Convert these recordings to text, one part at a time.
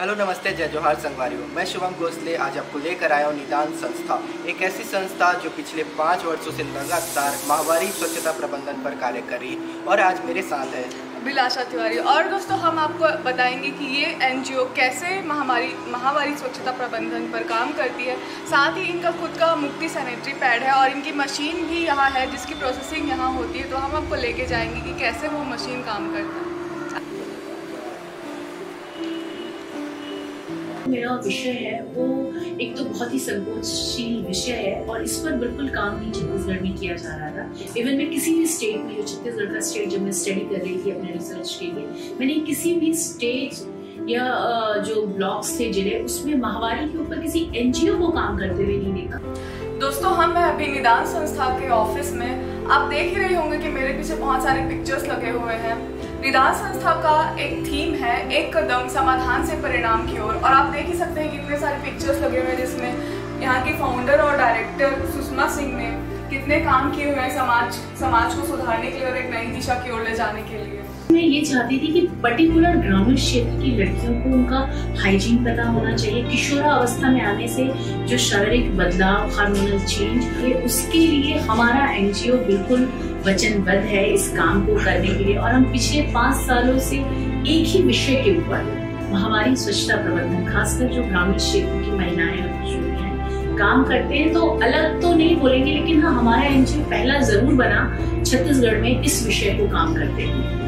Hello नमस्ते, जय जोहार संगवारी हो। मैं शुभम कोसले आज आपको लेकर आया हूँ निदान संस्था, एक ऐसी संस्था जो पिछले 5 वर्षों से लगातार माहवारी स्वच्छता प्रबंधन पर कार्य कर रही है। और आज मेरे साथ है अभिलाषा तिवारी। और दोस्तों, हम आपको बताएंगे कि ये एनजीओ कैसे माहवारी स्वच्छता प्रबंधन पर काम करती है। साथ ही इनका खुद का मुक्ति सैनिटरी पैड है और इनकी मशीन भी यहाँ है जिसकी प्रोसेसिंग यहाँ होती है। तो हम आपको लेके जाएंगे कि कैसे वो मशीन काम करता है। मेरा विषय है वो एक तो बहुत ही संकोचशील विषय है और इस पर बिल्कुल काम नहीं छत्तीसगढ़ में किया जा रहा था। इवन मैं किसी भी स्टेट में, जो छत्तीसगढ़ का स्टेट जब मैं स्टडी कर रही थी अपने रिसर्च के लिए, मैंने किसी भी स्टेट या जो ब्लॉक्स थे जिले, उसमें माहवारी के ऊपर किसी एनजीओ को काम करते हुए नहीं देखा। दोस्तों, हम अभी निदान संस्था के ऑफिस में, आप देख ही रहे होंगे कि मेरे पीछे बहुत सारे पिक्चर्स लगे हुए हैं। निदान संस्था का एक थीम है, एक कदम समाधान से परिणाम की ओर। और आप देख ही सकते हैं कितने सारे पिक्चर्स लगे हुए हैं जिसमें यहाँ की फाउंडर और डायरेक्टर सुषमा सिंह ने कितने काम किए हुए हैं समाज को सुधारने के लिए और एक नई दिशा की ओर ले जाने के लिए। मैं ये चाहती थी कि पर्टिकुलर ग्रामीण क्षेत्र की लड़कियों को उनका हाइजीन पता होना चाहिए। किशोरावस्था में आने से जो शारीरिक बदलाव, हार्मोनल चेंज, ये उसके लिए हमारा एनजीओ बिल्कुल वचनबद्ध है इस काम को करने के लिए। और हम पिछले 5 सालों से एक ही विषय के ऊपर माहवारी स्वच्छता प्रबंधन, खासकर जो ग्रामीण क्षेत्र की महिलाएं और किशोरियाँ काम करते हैं, तो अलग तो नहीं बोलेंगे, लेकिन हाँ, हमारा एनजीओ पहला जरूर बना छत्तीसगढ़ में इस विषय को काम करते हुए।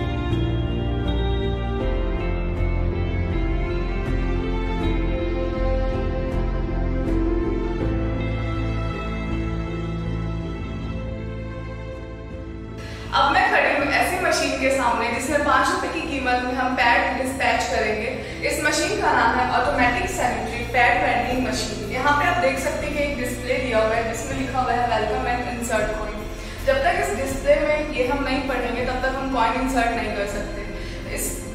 अब मैं खड़ी हूँ ऐसी मशीन के सामने जिसमें ₹5 की कीमत में हम पैड डिस्पैच करेंगे। इस मशीन का नाम है automatic sanitary pad vending machine. यहाँ पे आप देख सकते हैं कि एक डिस्प्ले दिया हुआ है जिसमें लिखा हुआ है वेलकम एंड इंसर्ट कॉइन। जब तक इस डिस्प्ले में ये हम नहीं पढ़ेंगे तब तक हम कॉइन इंसर्ट नहीं कर सकते।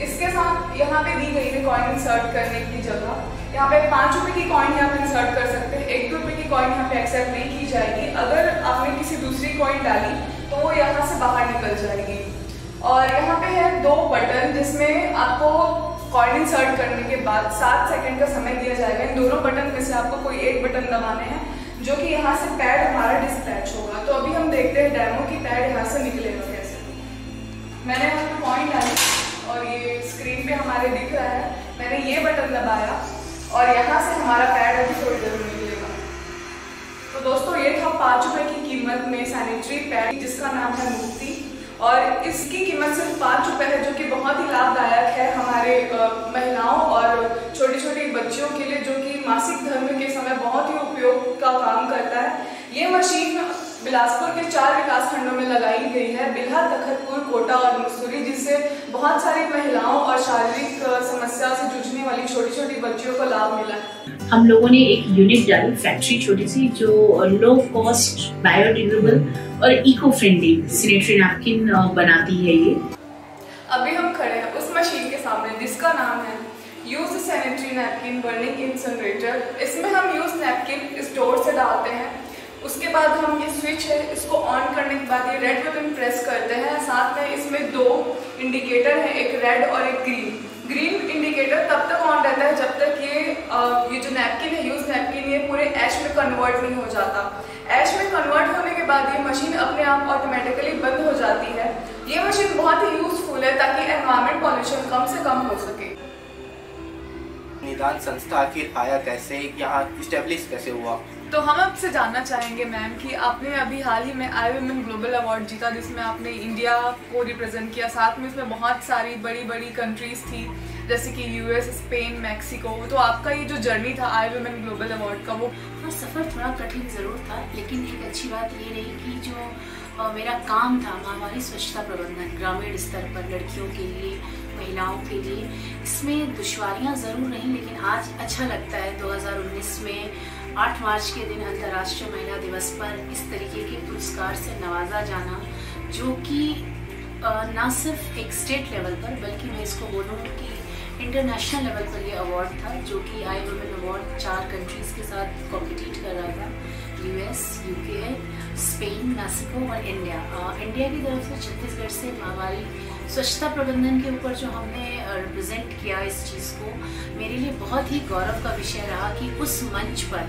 इसके साथ यहाँ पे दी गई है कॉइन इंसर्ट करने की जगह। यहाँ पे ₹5 की कॉइन यहाँ पे इंसर्ट कर सकते हैं। ₹1 की कॉइन यहाँ पे एक्सेप्ट नहीं की जाएगी। अगर आपने किसी दूसरी कॉइन डाली तो वो यहाँ से बाहर निकल जाएगी। और यहाँ पे है 2 बटन जिसमें आपको कॉइन इंसर्ट करने के बाद 7 सेकंड का समय दिया जाएगा। इन दोनों बटन में से आपको कोई एक बटन दबाने हैं जो कि यहाँ से पैड हमारा डिस्पैच होगा। तो अभी हम देखते हैं डेमो की पैड यहाँ से निकलेगा कैसे। मैंने यहाँ पे कॉइन डाली और ये स्क्रीन पे हमारे दिख रहा है। मैंने ये बटन दबाया और यहाँ से हमारा पैड अभी थोड़ी देर में निकलेगा। तो दोस्तों, ये था ₹5 की कीमत में सैनिटरी पैड जिसका नाम है मुक्ति। और इसकी कीमत सिर्फ ₹5 है, जो कि बहुत ही लाभदायक है हमारे महिलाओं और छोटी छोटी बच्चियों के लिए, जो कि मासिक धर्म के समय बहुत ही उपयोग का काम करता है। ये मशीन बिलासपुर के 4 विकासखंडों में लगाई गई है, बिल्हा, तखतपुर, कोटा और मुरसुरी, जिससे बहुत सारी महिलाओं और शारीरिक समस्या से जूझने वाली छोटी छोटी बच्चियों को लाभ मिला है। हम लोगों ने एक यूनिट डाली, फैक्ट्री छोटी सी, जो लो कॉस्ट, बायोडिग्रेडेबल और इको फ्रेंडली सैनिटरी नैपकिन बनाती है। ये अभी हम खड़े हैं उस मशीन के सामने जिसका नाम है use sanitary napkin burning incinerator. इसमें हम यूज नैपकिन स्टोर से डालते हैं। उसके बाद हम ये स्विच है, इसको ऑन करने के बाद ये रेड बटन प्रेस करते हैं। साथ में इसमें 2 इंडिकेटर हैं, एक रेड और एक ग्रीन। ग्रीन इंडिकेटर तब तक ऑन रहता है जब तक ये जो नैपकिन है, यूज नैपकिन, ये पूरे ऐश में कन्वर्ट नहीं हो जाता। ऐश में कन्वर्ट होने के बाद ये मशीन अपने आप ऑटोमेटिकली बंद हो जाती है। ये मशीन बहुत ही यूजफुल है ताकि एनवायरमेंट पॉल्यूशन कम से कम हो सके। निदान संस्था आखिर आया कैसे, यहाँ इस्टेब्लिश कैसे हुआ? तो हम आपसे जानना चाहेंगे मैम कि आपने अभी हाल ही में आई वुमेन ग्लोबल अवार्ड जीता, जिसमें आपने इंडिया को रिप्रेजेंट किया। साथ में इसमें बहुत सारी बड़ी बड़ी कंट्रीज थी जैसे कि US, स्पेन, मैक्सिको। तो आपका ये जो जर्नी था आई वुमेन ग्लोबल अवार्ड का, वो हाँ, सफ़र थोड़ा कठिन ज़रूर था, लेकिन एक अच्छी बात ये रही कि जो मेरा काम था माहवारी स्वच्छता प्रबंधन ग्रामीण स्तर पर लड़कियों के लिए, महिलाओं के लिए, इसमें दुश्वारियाँ ज़रूर रहीं, लेकिन आज अच्छा लगता है 2019 में 8 मार्च के दिन अंतर्राष्ट्रीय महिला दिवस पर इस तरीके के पुरस्कार से नवाजा जाना, जो कि ना सिर्फ एक स्टेट लेवल पर, बल्कि मैं इसको बोलूँ कि इंटरनेशनल लेवल पर ये अवार्ड था, जो कि आई वुमेन अवार्ड 4 कंट्रीज़ के साथ कॉम्पिटिट कर रहा था, US, UK, स्पेन, मैक्सिको और इंडिया। इंडिया की तरफ से छत्तीसगढ़ से माहवारी स्वच्छता प्रबंधन के ऊपर जो हमने रिप्रेजेंट किया इस चीज़ को, मेरे लिए बहुत ही गौरव का विषय रहा कि उस मंच पर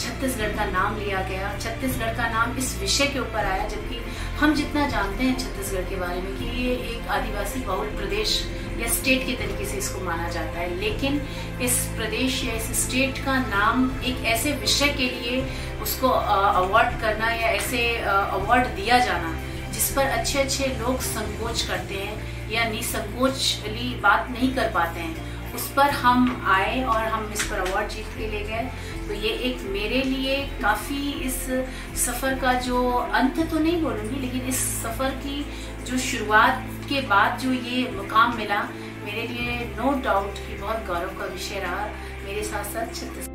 छत्तीसगढ़ का नाम लिया गया, छत्तीसगढ़ का नाम इस विषय के ऊपर आया, जबकि हम जितना जानते हैं छत्तीसगढ़ के बारे में कि ये एक आदिवासी बहुल प्रदेश या स्टेट के तरीके से इसको माना जाता है, लेकिन इस प्रदेश या इस स्टेट का नाम एक ऐसे विषय के लिए उसको अवार्ड करना या ऐसे अवार्ड दिया जाना जिस पर अच्छे अच्छे लोग संकोच करते हैं या निसंकोचली बात नहीं कर पाते हैं, उस पर हम आए और हम इस पर अवार्ड जीत के ले गए। तो ये एक मेरे लिए काफ़ी इस सफ़र का जो अंत तो नहीं बोलूँगी, लेकिन इस सफ़र की जो शुरुआत के बाद जो ये मुकाम मिला, मेरे लिए नो डाउट कि बहुत गौरव का विषय रहा, मेरे साथ साथ छत्तीसगढ़